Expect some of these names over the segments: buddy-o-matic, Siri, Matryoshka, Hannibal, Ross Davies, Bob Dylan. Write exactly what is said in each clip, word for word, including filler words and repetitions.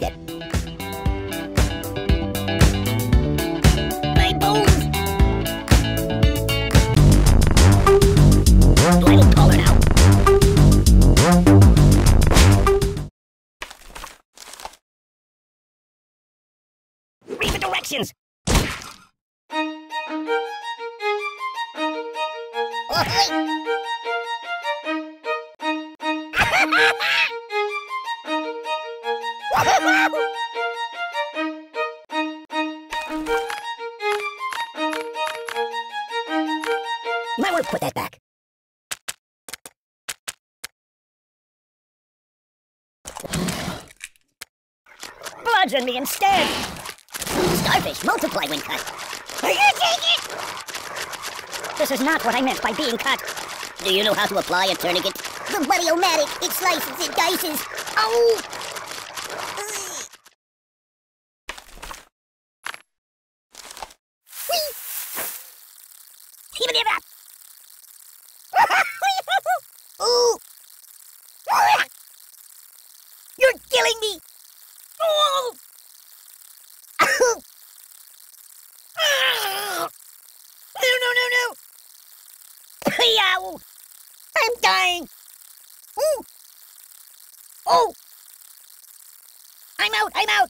like it. My bones! Do I need collar now? Read the directions! You might want to put that back. Bludgeon me instead! Starfish multiply when cut. Are you taking it? This is not what I meant by being cut. Do you know how to apply a tourniquet? The buddy-o-matic, it slices, it dices. Oh! Even if I... Ooh. You're killing me! No, no, no, no! Yow! I'm dying! Ooh. Oh! I'm out, I'm out!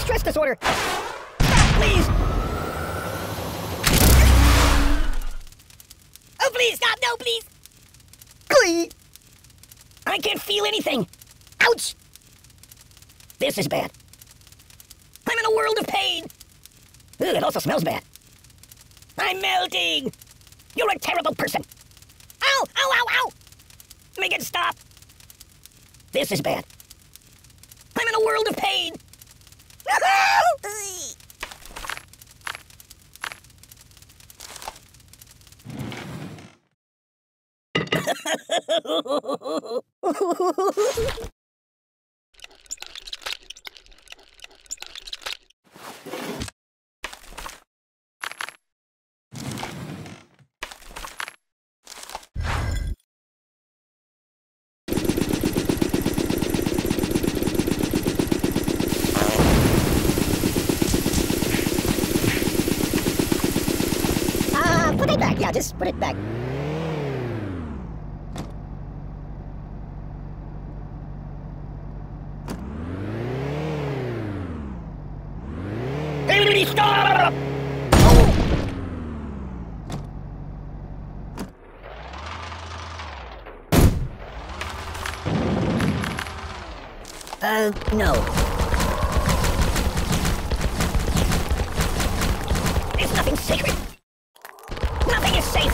Stress disorder! Stop, please! Oh, please, stop! No, please! Please! I can't feel anything! Ouch! This is bad. I'm in a world of pain! Ugh, it also smells bad. I'm melting! You're a terrible person! Ow! Ow, ow, ow! Make it stop! This is bad. I'm in a world of pain! Yeah, just put it back. Hey, stop! Oh. Uh, no. There's nothing sacred. Nothing is safe!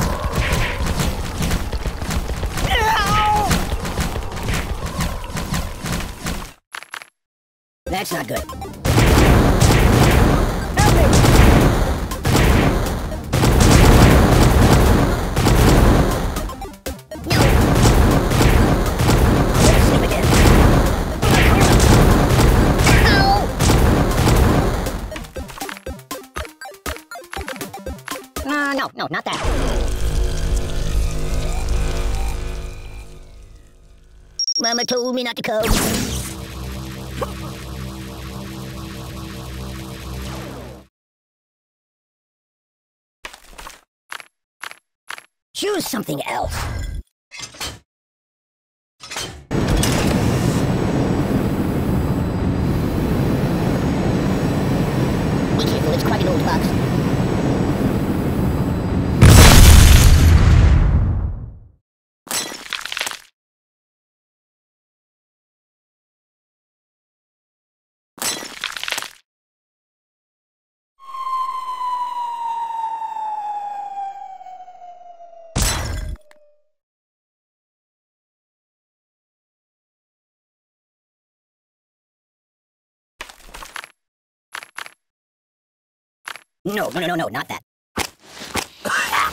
No! That's not good. Help me! No! I'm gonna sleep again. Ow! Uh, no, no, not that. Mama told me not to come. Choose something else. Be careful, it's quite an old box. No, no, no, no, not that. Ow!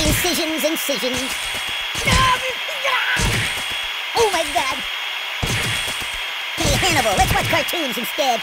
Incisions, incisions. Oh my god! Hey Hannibal, let's watch cartoons instead.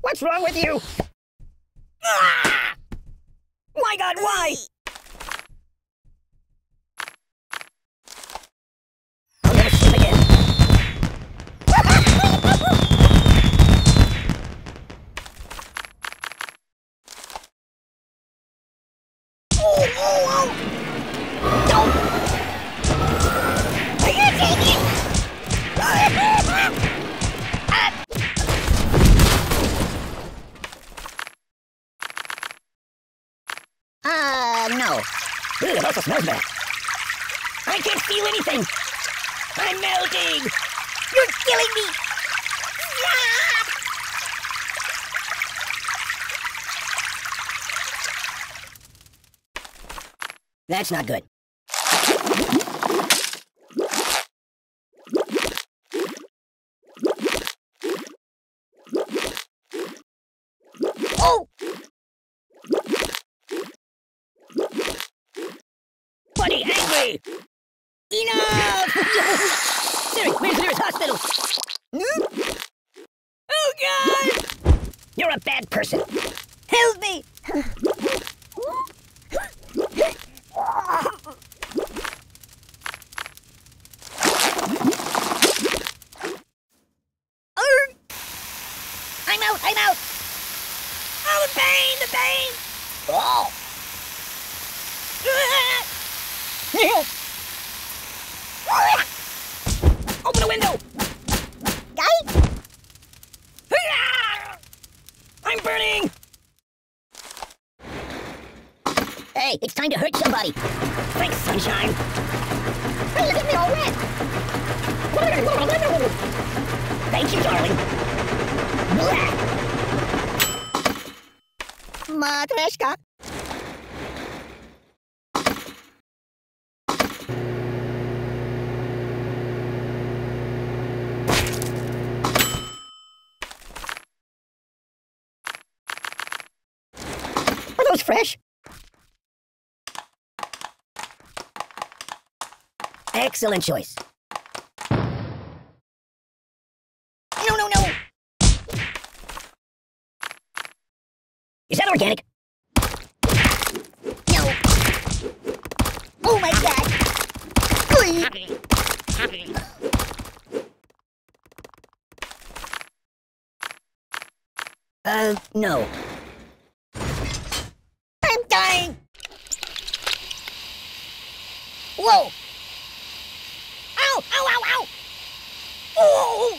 What's wrong with you? Ah! My God, why? I'll never sleep again. Oh, oh, oh! Don't! Are you taking it? Uh, no. It also smells bad. I can't feel anything. I'm melting. You're killing me. That's not good. Oh! Angry! Enough! Siri, where's the nearest hospital? Hmm? Oh god! You're a bad person. Help me! I'm out, I'm out! Oh, the pain, the pain! Oh! Open the window! Guy? I'm burning! Hey, it's time to hurt somebody. Thanks, sunshine. Hey, look at me all red. Thank you, darling. Matryoshka. Fresh. Excellent choice. No, no, no. Is that organic? No. Oh my god. Uh, no. Whoa! Ow! Ow! Ow! Ow! Oh!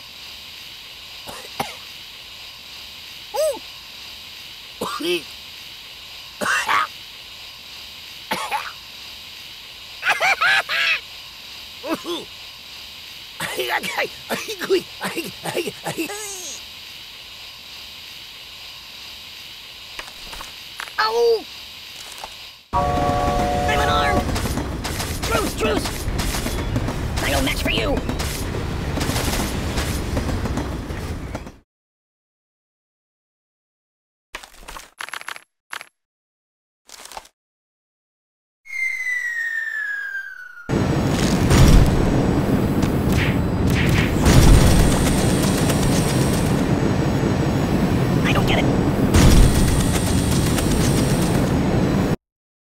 Oh! Ow!